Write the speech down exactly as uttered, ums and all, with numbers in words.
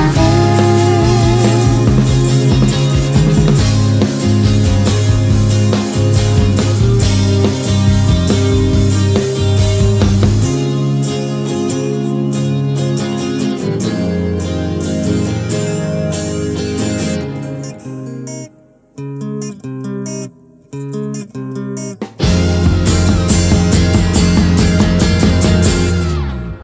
「